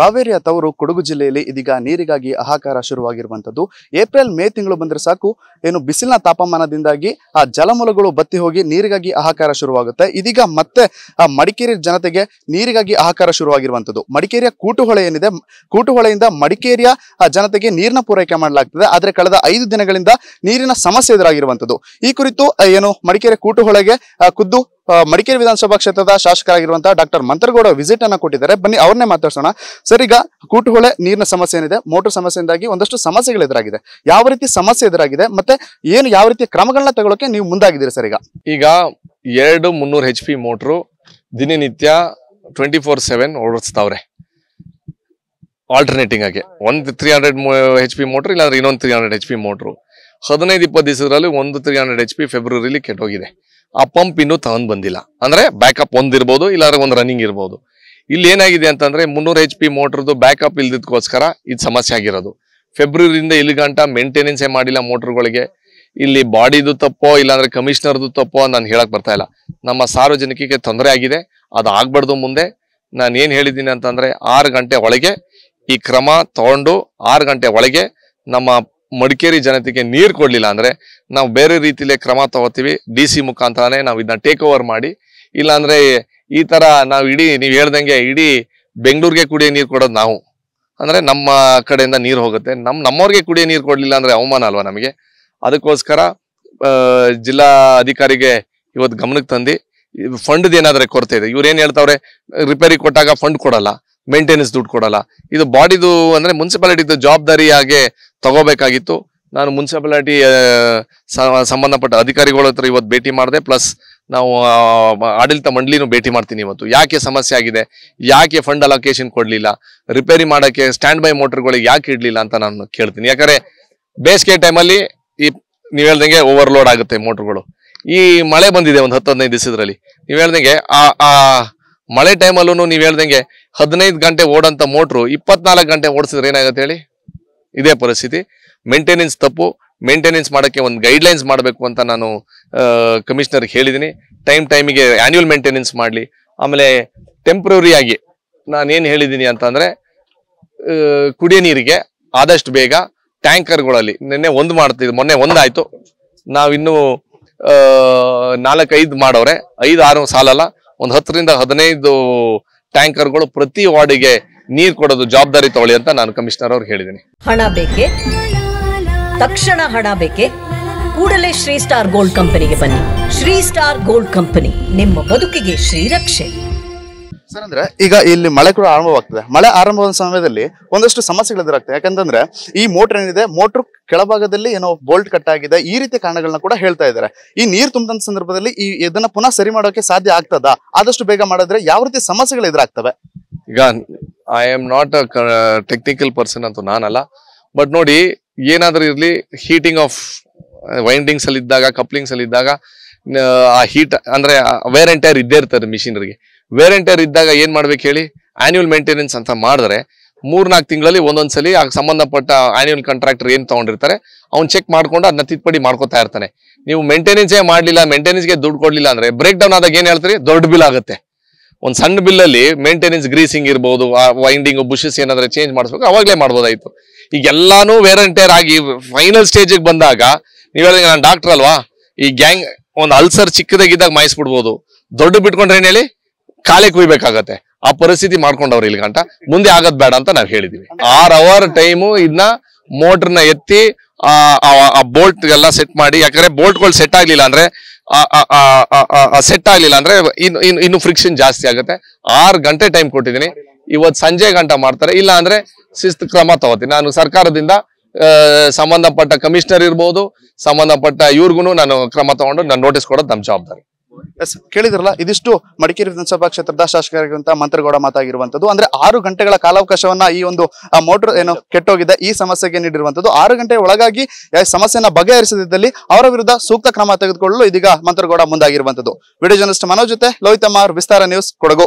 ಕಾವೇರಿ ತವರು ಕೊಡಗು ಜಿಲ್ಲೆಯಲ್ಲಿ ಇದೀಗ ನೀರಿಗಾಗಿ ಹಾಹಾಕಾರ ಶುರುವಾಗಿರುವಂತದ್ದು. ಏಪ್ರಿಲ್ ಮೇ ತಿಂಗಳು ಬಂದ್ರೆ ಸಾಕು, ಏನು ಬಿಸಿಲಿನ ತಾಪಮಾನದಿಂದಾಗಿ ಆ ಜಲಮೂಲಗಳು ಬತ್ತಿ ಹೋಗಿ ನೀರಿಗಾಗಿ ಹಾಹಾಕಾರ ಶುರುವಾಗುತ್ತೆ. ಇದೀಗ ಮತ್ತೆ ಆ ಮಡಿಕೇರಿ ಜನತೆಗೆ ನೀರಿಗಾಗಿ ಹಾಹಾಕಾರ ಶುರುವಾಗಿರುವಂತದ್ದು. ಮಡಿಕೇರಿಯ ಕೂಟುಹೊಳೆ ಏನಿದೆ, ಕೂಟುಹೊಳೆಯಿಂದ ಮಡಿಕೇರಿಯ ಆ ಜನತೆಗೆ ನೀರಿನ ಪೂರೈಕೆ ಮಾಡಲಾಗ್ತದೆ. ಆದ್ರೆ ಕಳೆದ 5 ದಿನಗಳಿಂದ ನೀರಿನ ಸಮಸ್ಯೆ ಎದುರಾಗಿರುವಂತದ್ದು. ಈ ಕುರಿತು ಏನು ಮಡಿಕೇರಿ ಕೂಟುಹೊಳೆಗೆ ಖುದ್ದು ಮಡಿಕೇರಿ ವಿಧಾನಸಭಾ ಕ್ಷೇತ್ರದ ಶಾಸಕರಾಗಿರುವಂತಹ ಡಾಕ್ಟರ್ ಮಂತ್ರ ಗೌಡ ವಿಸಿಟ್ ಅನ್ನ ಕೊಟ್ಟಿದ್ದಾರೆ. ಬನ್ನಿ ಅವ್ರನ್ನೇ ಮಾತಾಡ್ಸೋಣ. ಸರ್, ಈಗ ಕೂಟುಹೊಳೆ ನೀರಿನ ಸಮಸ್ಯೆ ಏನಿದೆ, ಮೋಟರ್ ಸಮಸ್ಯೆಯಿಂದಾಗಿ ಒಂದಷ್ಟು ಸಮಸ್ಯೆಗಳು ಎದುರಾಗಿದೆ. ಯಾವ ರೀತಿ ಸಮಸ್ಯೆ ಎದುರಾಗಿದೆ ಮತ್ತೆ ಏನು ಯಾವ ರೀತಿ ಕ್ರಮಗಳನ್ನ ತಗೊಳ್ಳೋಕೆ ನೀವು ಮುಂದಾಗಿದ್ದೀರಿ ಸರ್? ಈಗ 2300 HP ಮೋಟ್ರು ದಿನನಿತ್ಯ 24/7 ಓಡಿಸ್ತಾವ್ರೆ, ಆಲ್ಟರ್ನೇಟಿಂಗ್ ಆಗಿ. ಒಂದು 300 HP ಮೋಟ್ರು, ಇಲ್ಲಾಂದ್ರೆ ಇನ್ನೊಂದು 300 HP ಮೋಟ್ರು. 15-20 ದಿವಸದಲ್ಲಿ ಒಂದು 300 HP ಫೆಬ್ರವರಿಲಿ ಕೆಟ್ಟೋಗಿದೆ. ಆ ಪಂಪ್ ಇನ್ನೂ ತಗೊಂಡ್ ಬಂದಿಲ್ಲ. ಅಂದ್ರೆ ಬ್ಯಾಕಪ್ ಒಂದಿರ್ಬೋದು, ಇಲ್ಲಾಂದ್ರೆ ಒಂದು ರನ್ನಿಂಗ್ ಇರ್ಬೋದು. ಇಲ್ಲಿ ಏನಾಗಿದೆ ಅಂತಂದ್ರೆ 300 HP ಮೋಟರ್ದು ಬ್ಯಾಕಪ್ ಇಲ್ದಿದ್ಕೋಸ್ಕರ ಇದು ಸಮಸ್ಯೆ ಆಗಿರೋದು. ಫೆಬ್ರವರಿಯಿಂದ ಇಲ್ಲಿ ಗಂಟ ಮೇಂಟೆನೆನ್ಸೇ ಮಾಡಿಲ್ಲ ಮೋಟರ್ಗಳಿಗೆ. ಇಲ್ಲಿ ಬಾಡಿದು ತಪ್ಪೋ ಇಲ್ಲಾಂದ್ರೆ ಕಮಿಷನರ್ದು ತಪ್ಪೋ ನಾನು ಹೇಳಕ್ ಬರ್ತಾ ಇಲ್ಲ. ನಮ್ಮ ಸಾರ್ವಜನಿಕರಿಗೆ ತೊಂದರೆ ಆಗಿದೆ, ಅದು ಆಗ್ಬಾರ್ದು. ಮುಂದೆ ನಾನು ಏನ್ ಹೇಳಿದ್ದೀನಿ ಅಂತಂದ್ರೆ 6 ಗಂಟೆ ಒಳಗೆ ಈ ಕ್ರಮ ತಗೊಂಡು 6 ಗಂಟೆ ಒಳಗೆ ನಮ್ಮ ಮಡಿಕೇರಿ ಜನತೆಗೆ ನೀರು ಕೊಡ್ಲಿಲ್ಲ ಅಂದ್ರೆ ನಾವು ಬೇರೆ ರೀತಿಲೇ ಕ್ರಮ ತಗೋತೀವಿ. DC ಮುಖಾಂತರನೇ ನಾವು ಇದನ್ನ ಟೇಕ್ ಓವರ್ ಮಾಡಿ, ಇಲ್ಲಾಂದ್ರೆ ಈ ತರ ನಾವು ಇಡೀ ನೀವು ಹೇಳ್ದಂಗೆ ಇಡೀ ಬೆಂಗಳೂರಿಗೆ ಕುಡಿಯೋ ನೀರು ಕೊಡೋದು ನಾವು. ಅಂದ್ರೆ ನಮ್ಮ ಕಡೆಯಿಂದ ನೀರು ಹೋಗುತ್ತೆ, ನಮ್ಮವ್ರಿಗೆ ಕುಡಿಯೋ ನೀರು ಕೊಡ್ಲಿಲ್ಲ ಅಂದ್ರೆ ಅವಮಾನ ಅಲ್ವಾ ನಮಗೆ. ಅದಕ್ಕೋಸ್ಕರ ಜಿಲ್ಲಾ ಅಧಿಕಾರಿಗೆ ಇವತ್ತು ಗಮನಕ್ಕೆ ತಂದು ಫಂಡ್ ಏನಾದ್ರೆ ಕೊರತೆ ಇದೆ. ಇವ್ರು ಏನ್ ಹೇಳ್ತಾವ್ರೆ, ರಿಪೇರಿ ಕೊಟ್ಟಾಗ ಫಂಡ್ ಕೊಡಲ್ಲ, ಮೇಂಟೆನೆನ್ಸ್ ದುಡ್ಡು ಕೊಡಲ್ಲ. ಇದು ಬಾಡಿದು ಅಂದ್ರೆ ಮುನ್ಸಿಪಾಲಿಟಿದು ಜವಾಬ್ದಾರಿಯಾಗೆ ತಗೋಬೇಕಾಗಿತ್ತು. ನಾನು ಮುನ್ಸಿಪಾಲಿಟಿ ಸಂಬಂಧಪಟ್ಟ ಅಧಿಕಾರಿಗಳ ಹತ್ರ ಇವತ್ತು ಭೇಟಿ ಮಾಡಿದೆ. ಪ್ಲಸ್ ನಾವು ಆಡಳಿತ ಮಂಡಳಿನೂ ಭೇಟಿ ಮಾಡ್ತೀನಿ ಇವತ್ತು. ಯಾಕೆ ಸಮಸ್ಯೆ ಆಗಿದೆ, ಯಾಕೆ ಫಂಡ್ ಅಲೋಕೇಶನ್ ಕೊಡ್ಲಿಲ್ಲ, ರಿಪೇರಿ ಮಾಡೋಕ್ಕೆ ಸ್ಟ್ಯಾಂಡ್ ಬೈ ಮೋಟರ್ಗಳಿಗೆ ಯಾಕೆ ಇಡ್ಲಿಲ್ಲ ಅಂತ ನಾನು ಕೇಳ್ತೀನಿ. ಯಾಕಂದ್ರೆ ಬೇಸಿಗೆ ಟೈಮಲ್ಲಿ ಈ ನೀವು ಹೇಳ್ದಂಗೆ ಓವರ್ಲೋಡ್ ಆಗುತ್ತೆ ಮೋಟರ್ಗಳು. ಈ ಮಳೆ ಬಂದಿದೆ ಒಂದು 10-15 ದಿವಸದಲ್ಲಿ. ನೀವು ಹೇಳ್ದಂಗೆ ಆ ಮಳೆ ಟೈಮಲ್ಲೂ ನೀವು ಹೇಳ್ದಂಗೆ 15 ಗಂಟೆ ಓಡಂತ ಮೋಟ್ರು 24 ಗಂಟೆ ಓಡಿಸಿದ್ರೆ ಏನಾಗುತ್ತೆ ಹೇಳಿ? ಇದೇ ಪರಿಸ್ಥಿತಿ. ಮೇಂಟೆನೆನ್ಸ್ ತಪ್ಪು, ಮೇಂಟೆನೆನ್ಸ್ ಮಾಡೋಕ್ಕೆ ಒಂದು ಗೈಡ್ಲೈನ್ಸ್ ಮಾಡಬೇಕು ಅಂತ ನಾನು ಕಮಿಷನರ್ಗೆ ಹೇಳಿದ್ದೀನಿ. ಟೈಮಿಗೆ ಆನ್ಯುವಲ್ ಮೇಂಟೆನೆನ್ಸ್ ಮಾಡಲಿ. ಆಮೇಲೆ ಟೆಂಪ್ರರಿ ಆಗಿ ನಾನೇನು ಹೇಳಿದ್ದೀನಿ ಅಂತಂದರೆ ಕುಡಿಯೋ ನೀರಿಗೆ ಆದಷ್ಟು ಬೇಗ ಟ್ಯಾಂಕರ್ಗಳಲ್ಲಿ ಮೊನ್ನೆ ಒಂದಾಯಿತು, ನಾವಿನ್ನೂ 4-5 ಮಾಡೋರೆ. 5-6 ಸಾಲಲ್ಲ, ಒಂದು 10-15 ಟ್ಯಾಂಕರ್ಗಳು ಪ್ರತಿ ವಾರ್ಡಿಗೆ ನೀರು ಕೊಡೋದು ಜವಾಬ್ದಾರಿ ತಗೊಳ್ಳಿ ಅಂತ ನಾನು ಕಮಿಷನರ್ ಅವ್ರಿಗೆ ಹೇಳಿದ್ದೀನಿ. ಹಣ ಬೇಕೇ? ತಕ್ಷಣ ಹಣ ಬೇಕೇ? ಕೂಡಲೇ ಶ್ರೀ ಸ್ಟಾರ್ ಗೋಲ್ಡ್ ಕಂಪನಿಗೆ ಬನ್ನಿ. ಶ್ರೀ ಸ್ಟಾರ್ ಗೋಲ್ಡ್ ಕಂಪನಿ, ನಿಮ್ಮ ಬದುಕಿಗೆ ಶ್ರೀರಕ್ಷೆ. ಸರ್, ಅಂದ್ರೆ ಈಗ ಇಲ್ಲಿ ಮಳೆ ಕೂಡ ಆರಂಭವಾಗ್ತದೆ. ಮಳೆ ಆರಂಭವಾದ ಸಮಯದಲ್ಲಿ ಒಂದಷ್ಟು ಸಮಸ್ಯೆಗಳು ಎದುರಾಗ್ತದೆ. ಯಾಕಂತಂದ್ರೆ ಈ ಮೋಟರ್ ಏನಿದೆ, ಮೋಟರ್ ಕೆಳಭಾಗದಲ್ಲಿ ಏನೋ ಬೋಲ್ಟ್ ಕಟ್ ಆಗಿದೆ, ಈ ರೀತಿ ಕಾರಣಗಳನ್ನ ಕೂಡ ಹೇಳ್ತಾ ಇದ್ದಾರೆ. ಈ ನೀರು ತುಂಬಿದ ಸಂದರ್ಭದಲ್ಲಿ ಈ ಇದನ್ನ ಪುನಃ ಸರಿ ಮಾಡೋಕೆ ಸಾಧ್ಯ ಆಗ್ತದಾ? ಆದಷ್ಟು ಬೇಗ ಮಾಡಿದ್ರೆ ಯಾವ ರೀತಿ ಸಮಸ್ಯೆಗಳು ಎದುರಾಗ್ತವೆ? ಈಗ I am not technical person ಅಂತೂ ನಾನಲ್ಲ. ಬಟ್ ನೋಡಿ, ಏನಾದ್ರೂ ಇರ್ಲಿ, ಹೀಟಿಂಗ್ ಆಫ್ ವೈಂಡಿಂಗ್ಸ್ ಅಲ್ಲಿ ಇದ್ದಾಗ, ಕಪ್ಲಿಂಗ್ಸ್ ಅಲ್ಲಿ ಇದ್ದಾಗ ಆ ಹೀಟ್ ಅಂದ್ರೆ ವೇರ್ ಅಂಡ್ ಟೈರ್ ಇದ್ದೇ ಇರ್ತಾರೆ ಮಿಷಿನರಿಗೆ. ವೇರ್ ಅಂಡ್ ಟೈರ್ ಇದ್ದಾಗ ಏನ್ ಮಾಡ್ಬೇಕು ಹೇಳಿ? ಆನ್ಯುವಲ್ ಮೇಂಟೆನೆನ್ಸ್ ಅಂತ ಮಾಡಿದ್ರೆ 3-4 ತಿಂಗಳಲ್ಲಿ ಒಂದೊಂದ್ಸಲಿ ಆ ಸಂಬಂಧಪಟ್ಟ ಆನ್ಯುವಲ್ ಕಾಂಟ್ರಾಕ್ಟರ್ ಏನ್ ತಗೊಂಡಿರ್ತಾರೆ ಅವ್ನು ಚೆಕ್ ಮಾಡ್ಕೊಂಡು ಅದನ್ನ ತಿದ್ದುಪಡಿ ಮಾಡ್ಕೊತಾ ಇರ್ತಾನೆ. ನೀವು ಮೇಂಟೆನೆನ್ಸೇ ಮಾಡ್ಲಿಲ್ಲ, ಮೇಂಟೆನೆನ್ಸ್ಗೆ ದುಡ್ಡು ಕೊಡ್ಲಿಲ್ಲ ಅಂದ್ರೆ ಬ್ರೇಕ್ ಡೌನ್ ಆದಾಗ ಏನ್ ಹೇಳ್ತೀರಿ? ದೊಡ್ಡ ಬಿಲ್ ಆಗುತ್ತೆ. ಒಂದು ಸಣ್ಣ ಬಿಲ್ಲಲ್ಲಿ ಮೇಂಟೆನೆನ್ಸ್, ಗ್ರೀಸಿಂಗ್ ಇರ್ಬೋದು, ಆ ವೈಂಡಿಂಗ್ ಬುಷಸ್ ಏನಾದ್ರೆ ಚೇಂಜ್ ಮಾಡಿಸ್ಬೇಕು, ಅವಾಗಲೇ ಮಾಡ್ಬೋದಾಯ್ತು. ಈಗೆಲ್ಲಾನು ವೇರ್ ಅಂಡ್ ಟೈರ್ ಆಗಿ ಫೈನಲ್ ಸ್ಟೇಜಿಗೆ ಬಂದಾಗ ನೀವು ಹೇಳಿದ್ರೆ, ನಾನು ಡಾಕ್ಟರ್ ಅಲ್ವಾ, ಈ ಗ್ಯಾಂಗ್ ಒಂದು ಅಲ್ಸರ್ ಚಿಕ್ಕದಾಗಿದ್ದಾಗ ಮಾಯಿಸ್ಬಿಡ್ಬೋದು, ದೊಡ್ಡ ಬಿಟ್ಕೊಂಡ್ರೆ ಏನ್ ಹೇಳಿ? ಕಾಲೇ ಕುಯ್ಬೇಕಾಗತ್ತೆ. ಆ ಪರಿಸ್ಥಿತಿ ಮಾಡ್ಕೊಂಡವ್ರು ಇಲ್ಲಿ ಗಂಟ. ಮುಂದೆ ಆಗದ್ ಬೇಡ ಅಂತ ನಾವು ಹೇಳಿದೀವಿ. 6 ಅವರ್ ಟೈಮು ಇದನ್ನ ಮೋಟರ್ನ ಎತ್ತಿ ಆ ಬೋಲ್ಟ್ ಎಲ್ಲ ಸೆಟ್ ಮಾಡಿ. ಯಾಕಂದ್ರೆ ಬೋಲ್ಟ್ಗಳು ಸೆಟ್ ಆಗ್ಲಿಲ್ಲ ಅಂದ್ರೆ ಇನ್ನು ಫ್ರಿಕ್ಷನ್ ಜಾಸ್ತಿ ಆಗುತ್ತೆ. 6 ಗಂಟೆ ಟೈಮ್ ಕೊಟ್ಟಿದ್ದೀನಿ, ಇವತ್ತು ಸಂಜೆ ಗಂಟ ಮಾಡ್ತಾರೆ. ಇಲ್ಲ ಅಂದ್ರೆ ಶಿಸ್ತು ಕ್ರಮ ತಗೋತೀನಿ. ನಾನು ಸರ್ಕಾರದಿಂದ ಸಂಬಂಧಪಟ್ಟ ಕಮಿಷನರ್ ಇರ್ಬೋದು, ಸಂಬಂಧಪಟ್ಟ ಇವ್ರಿಗೂ ನಾನು ಕ್ರಮ ತಗೊಂಡು ನಾನು ನೋಟಿಸ್ ಕೊಡೋದು ನಮ್ಮ ಜವಾಬ್ದಾರಿ. ಎಸ್, ಕೇಳಿದ್ರಲ್ಲ, ಇದಿಷ್ಟು ಮಡಿಕೇರಿ ವಿಧಾನಸಭಾ ಕ್ಷೇತ್ರದ ಶಾಸಕರಾಗಿರುವಂತಹ ಮಂತ್ರ ಗೌಡ ಮಾತಾಗಿರುವಂತದ್ದು. ಅಂದ್ರೆ 6 ಗಂಟೆಗಳ ಕಾಲಾವಕಾಶವನ್ನ ಈ ಒಂದು ಮೋಟರ್ ಏನೋ ಕೆಟ್ಟೋಗಿದೆ ಈ ಸಮಸ್ಯೆಗೆ ನೀಡಿರುವಂತದ್ದು. 6 ಗಂಟೆ ಒಳಗಾಗಿ ಸಮಸ್ಯೆನ ಬಗೆಹರಿಸದಿದ್ದಲ್ಲಿ ಅವರ ವಿರುದ್ಧ ಸೂಕ್ತ ಕ್ರಮ ತೆಗೆದುಕೊಳ್ಳಲು ಇದೀಗ ಮಂತ್ರ ಗೌಡ ಮುಂದಾಗಿರುವಂತದ್ದು. ವಿಡಿಯೋ ಜರ್ನಲಿಸ್ಟ್ ಮನೋಜ್ ಜೊತೆ ಲೋಹಿತ್ ಎಂ.ಆರ್, ವಿಸ್ತಾರ ನ್ಯೂಸ್, ಕೊಡಗು.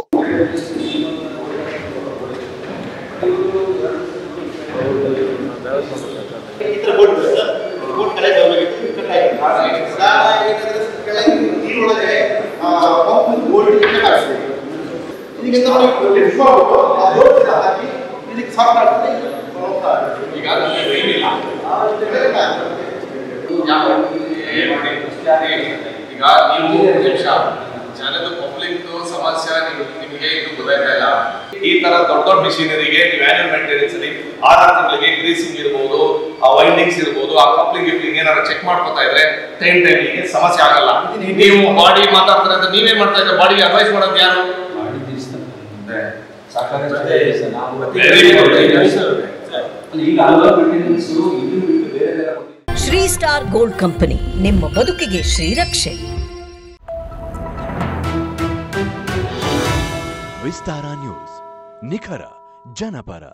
ದೊಡ್ಡ ಮಿಷಿನರಿಗೆ ಆನ್ಯುವಲ್ ಮೇಂಟೆನೆನ್ಸ್ ಅಲ್ಲಿ ಆಧಾರಗಳಿಗೆ ಗ್ರೀಸಿಂಗ್ ಇರಬಹುದು ಆ ವೈಂಡಿಂಗ್ಸ್ ಇರಬಹುದು ಆ ಕಪ್ಲಿಂಗ್ ಗಿಪ್ಲಿಂಗ್ ಏನಾದರೂ ಚೆಕ್ ಮಾಡ್ಕೊತಾ ಇದ್ರೆ ಟೈಮ್ ಟೈಮಿಗೆ ಸಮಸ್ಯೆ ಆಗಲ್ಲ ನೀವು ಬಾಡಿ ಮಾತಾಡ್ತಾರೆ ಅಂತ ನೀವೇ ಮಾಡ್ತಾ ಇದ್ರೆ ಬಾಡಿಗೆ ಅಡ್ವೈಸ್ ಮಾಡೋದು ಯಾರು ಬಾಡಿ ತಿಳ್ಸ್ತಾರೆ ಅಂದ್ರೆ ಸಾಕಾಗುತ್ತೆ ಸರ್ ನಾವು ಮತ್ತೆ ಈಗ ಆನ್ಯುವಲ್ ಮೇಂಟೆನೆನ್ಸ್ ಇದು ಬೇರೆ ಬೇರೆ ಶ್ರೀ ಸ್ಟಾರ್ ಗೋಲ್ಡ್ ಕಂಪನಿ ನಿಮ್ಮ ಬದುಕಿಗೆ ಶ್ರೀರಕ್ಷೆ ವಿಸ್ತಾರ ನ್ಯೂಸ್ निखरा जनपरा।